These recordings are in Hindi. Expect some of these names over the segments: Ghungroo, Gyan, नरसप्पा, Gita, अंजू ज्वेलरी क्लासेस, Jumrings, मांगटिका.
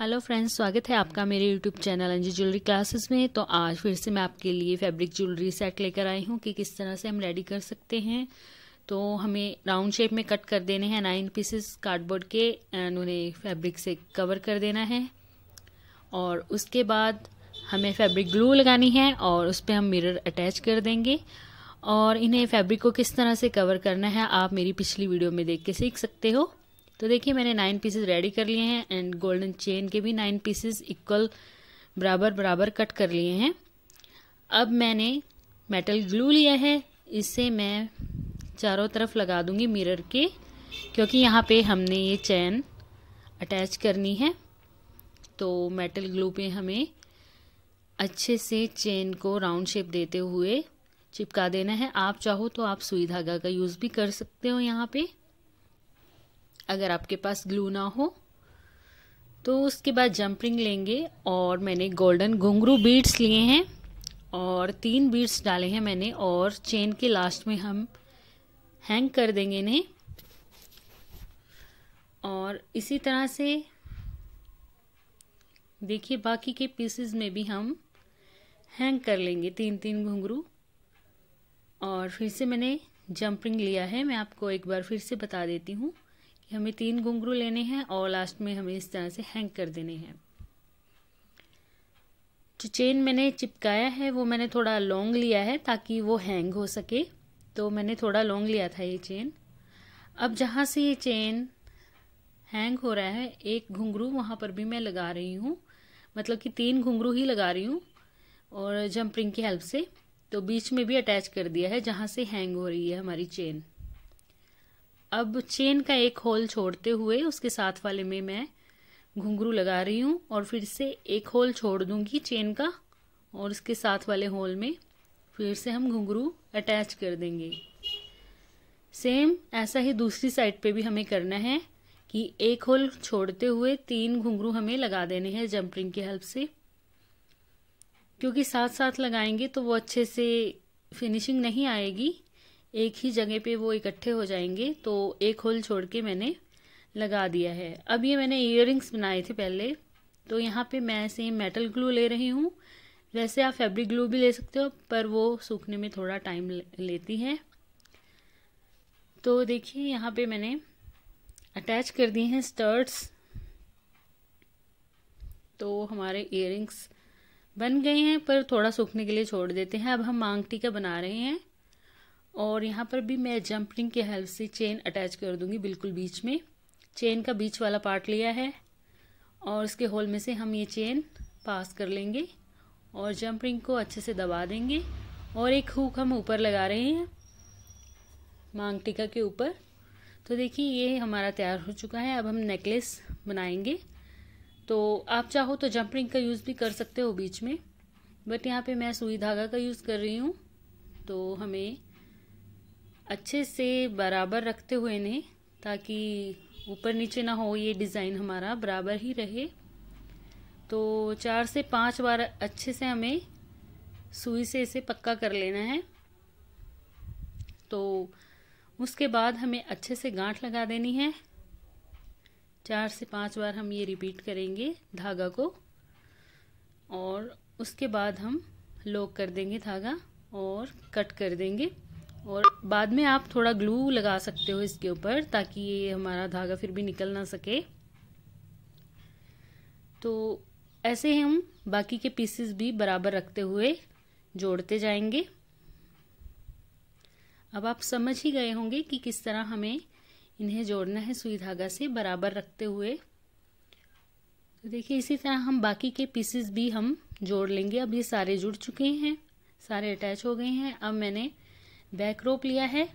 हेलो फ्रेंड्स, स्वागत है आपका मेरे YouTube channel अंजू ज्वेलरी क्लासेस में। तो आज फिर से मैं आपके लिए फैब्रिक ज्वेलरी सेट लेकर आई हूँ कि किस तरह से हम रेडी कर सकते हैं। तो हमें राउंड शेप में कट कर देने हैं 9 पीसेस कार्डबोर्ड के एंड उन्हें फैब्रिक से कवर कर देना है। और उसके बाद हमें फैब्रिक ग्लू लगानी है और उस पर हम मिरर अटैच कर देंगे। और इन्हें फैब्रिक को किस तरह से कवर करना है आप मेरी पिछली वीडियो में देख के सीख सकते हो। तो देखिए मैंने 9 पीसेस रेडी कर लिए हैं एंड गोल्डन चेन के भी 9 पीसेस इक्वल बराबर बराबर कट कर लिए हैं। अब मैंने मेटल ग्लू लिया है, इससे मैं चारों तरफ लगा दूंगी मिरर के, क्योंकि यहाँ पे हमने ये चेन अटैच करनी है। तो मेटल ग्लू पे हमें अच्छे से चेन को राउंड शेप देते हुए चिपका देना है। आप चाहो तो आप सुई धागा का यूज़ भी कर सकते हो यहाँ पे, अगर आपके पास ग्लू ना हो तो। उसके बाद जंप रिंग लेंगे और मैंने गोल्डन घुंघरू बीड्स लिए हैं और 3 बीड्स डाले हैं मैंने। और चेन के लास्ट में हम हैंग कर देंगे इन्हें। और इसी तरह से देखिए बाकी के पीसेस में भी हम हैंग कर लेंगे 3-3 घुंघरू। और फिर से मैंने जंप रिंग लिया है, मैं आपको एक बार फिर से बता देती हूँ। हमें 3 घुंघरू लेने हैं और लास्ट में हमें इस तरह से हैंग कर देने हैं। जो चेन मैंने चिपकाया है वो मैंने थोड़ा लॉन्ग लिया है ताकि वो हैंग हो सके, तो मैंने थोड़ा लॉन्ग लिया था ये चेन। अब जहाँ से ये चेन हैंग हो रहा है 1 घुंघरू वहाँ पर भी मैं लगा रही हूँ, मतलब कि 3 घुंघरू ही लगा रही हूँ और जंप रिंग की हेल्प से। तो बीच में भी अटैच कर दिया है जहाँ से हैंग हो रही है हमारी चेन। अब चेन का एक होल छोड़ते हुए उसके साथ वाले में मैं घुंघरू लगा रही हूँ और फिर से एक होल छोड़ दूँगी चेन का, और उसके साथ वाले होल में फिर से हम घुंघरू अटैच कर देंगे। सेम ऐसा ही दूसरी साइड पे भी हमें करना है कि एक होल छोड़ते हुए 3 घुंघरू हमें लगा देने हैं जंप रिंग की हेल्प से, क्योंकि साथ साथ लगाएंगे तो वो अच्छे से फिनिशिंग नहीं आएगी, एक ही जगह पे वो इकट्ठे हो जाएंगे। तो एक होल छोड़ के मैंने लगा दिया है। अब ये मैंने ईयररिंग्स बनाए थे पहले, तो यहाँ पे मैं सेम मेटल ग्लू ले रही हूँ। वैसे आप फैब्रिक ग्लू भी ले सकते हो पर वो सूखने में थोड़ा टाइम लेती है। तो देखिए यहाँ पे मैंने अटैच कर दिए हैं स्टर्ट्स, तो हमारे ईयररिंग्स बन गए हैं पर थोड़ा सूखने के लिए छोड़ देते हैं। अब हम मांगटिका बना रहे हैं और यहाँ पर भी मैं जंप रिंग की हेल्प से चेन अटैच कर दूंगी बिल्कुल बीच में। चेन का बीच वाला पार्ट लिया है और उसके होल में से हम ये चेन पास कर लेंगे और जंप रिंग को अच्छे से दबा देंगे। और एक हुक हम ऊपर लगा रहे हैं मांगटिका के ऊपर। तो देखिए ये हमारा तैयार हो चुका है। अब हम नेकलेस बनाएंगे, तो आप चाहो तो जंप रिंग का यूज़ भी कर सकते हो बीच में, बट यहाँ पर मैं सुई धागा का यूज़ कर रही हूँ। तो हमें अच्छे से बराबर रखते हुए इन्हें, ताकि ऊपर नीचे ना हो, ये डिज़ाइन हमारा बराबर ही रहे। तो 4 से 5 बार अच्छे से हमें सुई से इसे पक्का कर लेना है। तो उसके बाद हमें अच्छे से गांठ लगा देनी है। 4 से 5 बार हम ये रिपीट करेंगे धागा को, और उसके बाद हम लॉक कर देंगे धागा और कट कर देंगे। और बाद में आप थोड़ा ग्लू लगा सकते हो इसके ऊपर, ताकि ये हमारा धागा फिर भी निकल ना सके। तो ऐसे हम बाकी के पीसेस भी बराबर रखते हुए जोड़ते जाएंगे। अब आप समझ ही गए होंगे कि किस तरह हमें इन्हें जोड़ना है सुई धागा से बराबर रखते हुए। तो देखिए इसी तरह हम बाकी के पीसेस भी हम जोड़ लेंगे। अब ये सारे जुड़ चुके हैं, सारे अटैच हो गए हैं। अब मैंने बैक रोप लिया है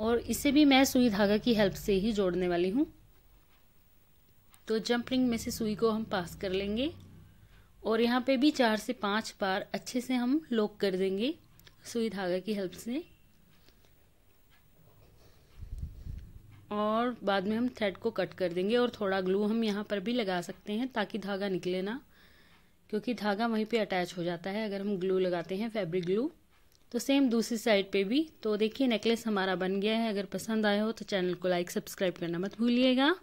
और इसे भी मैं सुई धागा की हेल्प से ही जोड़ने वाली हूँ। तो जंप रिंग में से सुई को हम पास कर लेंगे और यहाँ पे भी 4 से 5 बार अच्छे से हम लॉक कर देंगे सुई धागा की हेल्प से। और बाद में हम थ्रेड को कट कर देंगे और थोड़ा ग्लू हम यहाँ पर भी लगा सकते हैं ताकि धागा निकले ना, क्योंकि धागा वहीं पे अटैच हो जाता है अगर हम ग्लू लगाते हैं फैब्रिक ग्लू। तो सेम दूसरी साइड पे भी। तो देखिए नेकलेस हमारा बन गया है। अगर पसंद आया हो तो चैनल को लाइक सब्सक्राइब करना मत भूलिएगा।